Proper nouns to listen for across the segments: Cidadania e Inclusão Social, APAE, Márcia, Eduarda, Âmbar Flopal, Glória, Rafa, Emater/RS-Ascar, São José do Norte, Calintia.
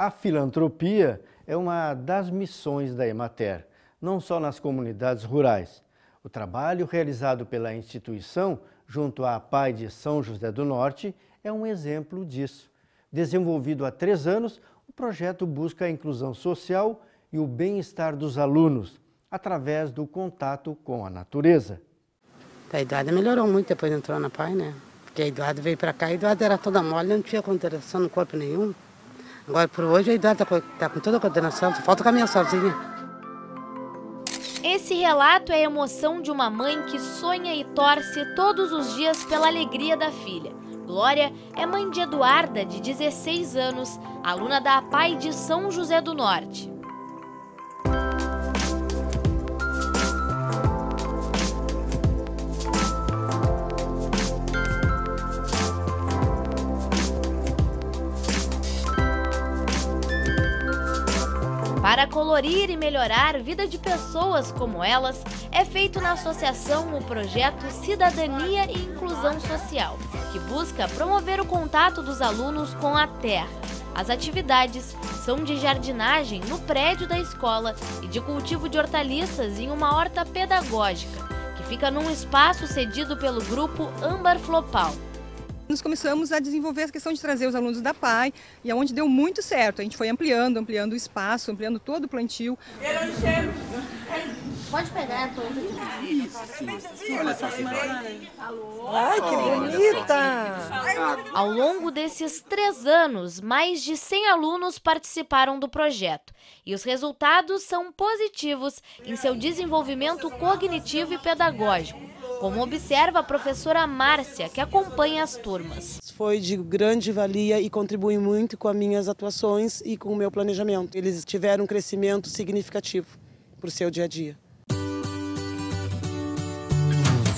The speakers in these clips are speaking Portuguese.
A filantropia é uma das missões da Emater, não só nas comunidades rurais. O trabalho realizado pela instituição junto à APAE de São José do Norte é um exemplo disso. Desenvolvido há 3 anos, o projeto busca a inclusão social e o bem-estar dos alunos, através do contato com a natureza. A Eduarda melhorou muito depois que entrou na APAE, né? Porque a Eduarda veio para cá, a Eduarda era toda mole, não tinha coordenação no corpo nenhum. Agora, por hoje, a Eduarda está com toda a coordenação, só falta caminhar sozinha. Esse relato é a emoção de uma mãe que sonha e torce todos os dias pela alegria da filha. Glória é mãe de Eduarda, de 16 anos, aluna da APAE de São José do Norte. Para colorir e melhorar a vida de pessoas como elas, é feito na associação o projeto Cidadania e Inclusão Social, que busca promover o contato dos alunos com a terra. As atividades são de jardinagem no prédio da escola e de cultivo de hortaliças em uma horta pedagógica, que fica num espaço cedido pelo grupo Âmbar Flopal. Nós começamos a desenvolver a questão de trazer os alunos da APAE, e aonde deu muito certo. A gente foi ampliando o espaço, ampliando todo o plantio. Pode pegar todo. Isso. Olha essa cidade. Ai, que bonita! Ao longo desses 3 anos, mais de 100 alunos participaram do projeto. E os resultados são positivos em seu desenvolvimento cognitivo e pedagógico, como observa a professora Márcia, que acompanha as turmas. Foi de grande valia e contribui muito com as minhas atuações e com o meu planejamento. Eles tiveram um crescimento significativo para o seu dia a dia.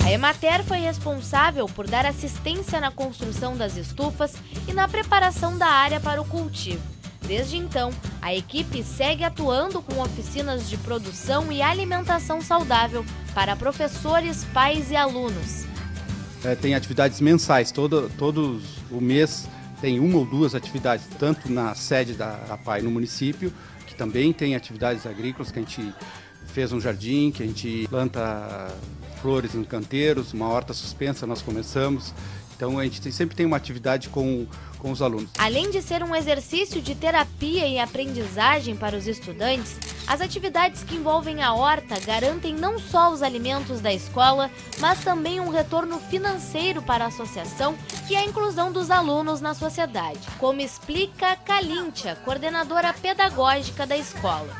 A Emater foi responsável por dar assistência na construção das estufas e na preparação da área para o cultivo. Desde então, a equipe segue atuando com oficinas de produção e alimentação saudável para professores, pais e alunos. Tem atividades mensais, todo o mês tem 1 ou 2 atividades, tanto na sede da APAE no município, que também tem atividades agrícolas, que a gente fez um jardim, que a gente planta flores em canteiros, uma horta suspensa nós começamos. Então a gente sempre tem uma atividade com os alunos. Além de ser um exercício de terapia e aprendizagem para os estudantes, as atividades que envolvem a horta garantem não só os alimentos da escola, mas também um retorno financeiro para a associação e a inclusão dos alunos na sociedade, como explica Calintia, coordenadora pedagógica da escola.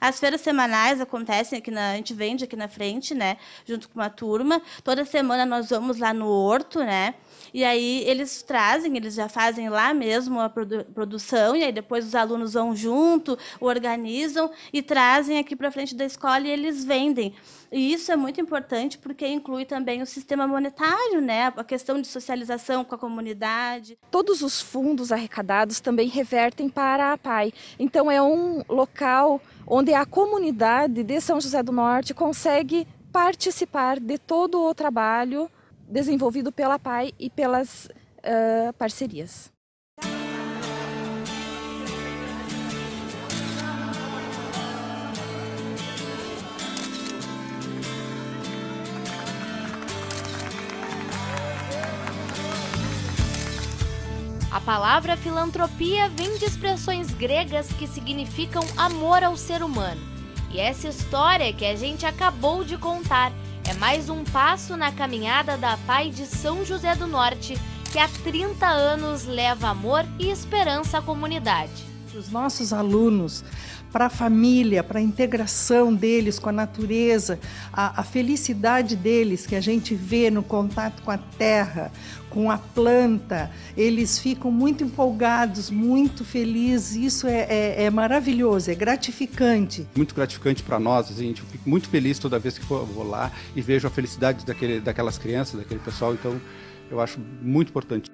As feiras semanais acontecem aqui a gente vende aqui na frente, né? Junto com uma turma. Toda semana nós vamos lá no horto, né? E aí eles trazem, eles já fazem lá mesmo a produção, e aí depois os alunos vão junto, organizam e trazem aqui para frente da escola e eles vendem. E isso é muito importante porque inclui também o sistema monetário, né? A questão de socialização com a comunidade. Todos os fundos arrecadados também revertem para a APAE. Então é um local onde a comunidade de São José do Norte consegue participar de todo o trabalho desenvolvido pela APAE e pelas parcerias. A palavra filantropia vem de expressões gregas que significam amor ao ser humano. E essa história que a gente acabou de contar é mais um passo na caminhada da APAE de São José do Norte, que há 30 anos leva amor e esperança à comunidade. Os nossos alunos, para a família, para a integração deles com a natureza, a felicidade deles que a gente vê no contato com a terra, com a planta, eles ficam muito empolgados, muito felizes. Isso é maravilhoso, é gratificante. Muito gratificante para nós, a gente fica muito feliz toda vez que vou lá e vejo a felicidade daquelas crianças, daquele pessoal, então eu acho muito importante.